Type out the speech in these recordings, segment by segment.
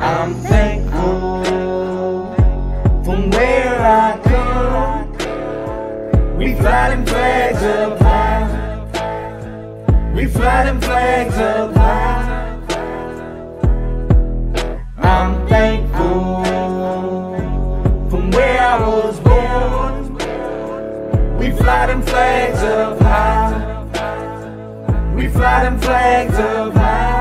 I'm thankful from where I come. We fly them flags up high. We fly them flags up high. I'm thankful from where I was born. We fly them flags up high. We fly them flags up high.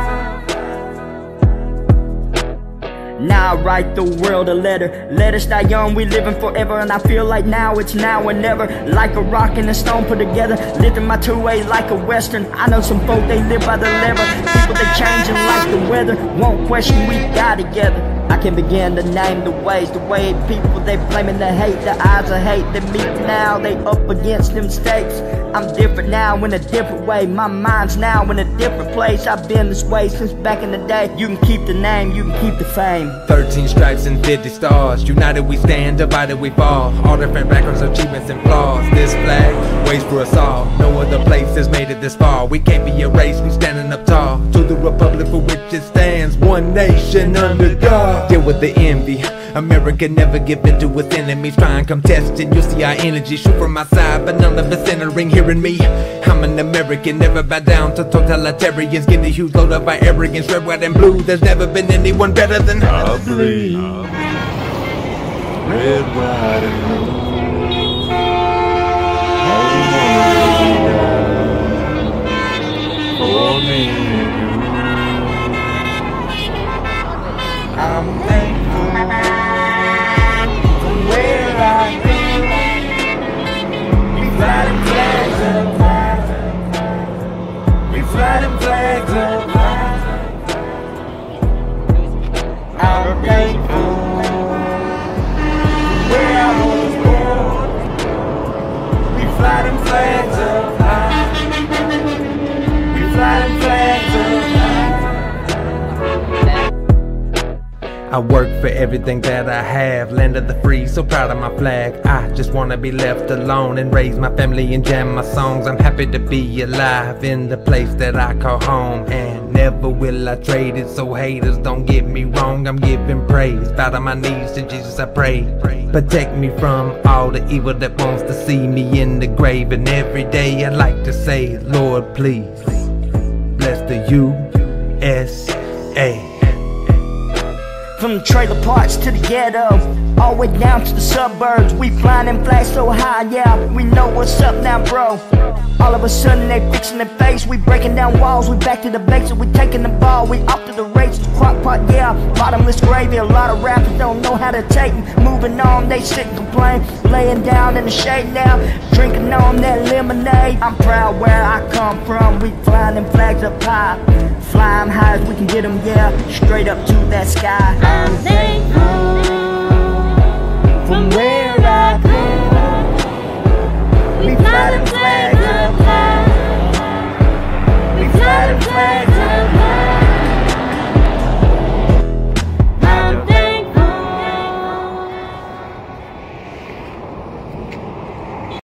Now I write the world a letter. Let us die young, we living forever. And I feel like now, it's now and never. Like a rock and a stone put together. Lifting my two-way like a western. I know some folk, they live by the lever. People, they changing like the weather. Won't question, we die together. I can begin to name the ways. The way people, they blaming the hate. The eyes of hate, they meet now. They up against them stakes. I'm different now in a different way. My mind's now in a different place. I've been this way since back in the day. You can keep the name, you can keep the fame. 13 stripes and 50 stars. United we stand, divided we fall. All different backgrounds, achievements and flaws. This flag waits for us all. No other place has made it this far. We can't be erased, we standing up tall. To the republic for which it stands, one nation under God. Deal with the envy. America never give in to its enemies. Try and contest it, you'll see our energy. Shoot from my side, but none of us entering. Hearing me, I'm an American. Never bow down to totalitarians. Get a huge load of our arrogance. Red, white, and blue, there's never been anyone better than us. Red, white, and blue. For me and you, I'm I work for everything that I have. Land of the free, so proud of my flag. I just wanna be left alone and raise my family and jam my songs. I'm happy to be alive in the place that I call home, and never will I trade it. So haters, don't get me wrong, I'm giving praise. Bow to my knees, to Jesus I pray. Protect me from all the evil that wants to see me in the grave. And every day I like to say, Lord please, bless the USA. From the trailer parks to the ghetto, all the way down to the suburbs. We flying them flags so high, yeah, we know what's up now, bro. All of a sudden they fixing their face. We breaking down walls, we back to the basics. We taking the ball, we off to the races. Crock pot, yeah, bottomless gravy. A lot of rappers don't know how to take them. Moving on, they sit and complain. Laying down in the shade now, drinking on that lemonade. I'm proud where I come from. We flying them flags up high. Flying high as we can get them, yeah, straight up to that sky. I'm thankful